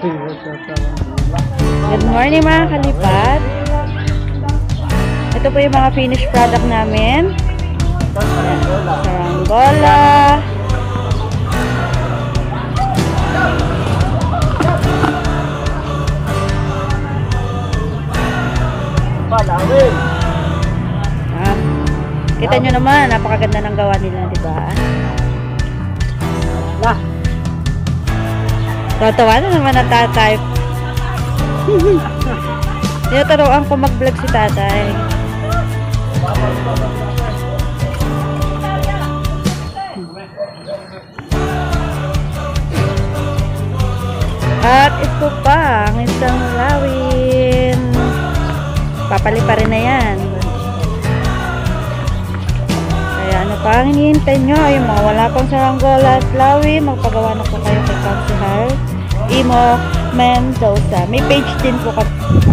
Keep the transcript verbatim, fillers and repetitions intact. Good morning mga kalipat. Ito po yung mga finished product namin. Saranggola. Ah, kita nyo naman, napakaganda ng gawa nila, di ba? Wah. Tatawa na naman ang tatay. Tinataroan ko mag-vlog si tatay. At ito pa ang isang lawin. Papali pa rin na yan. Kaya ano pa ang hinihintay nyo? Yung mga wala pang saranggola at lawi, magpagawa na po kayo kay Councilor Imo Mendoza. May page din po ka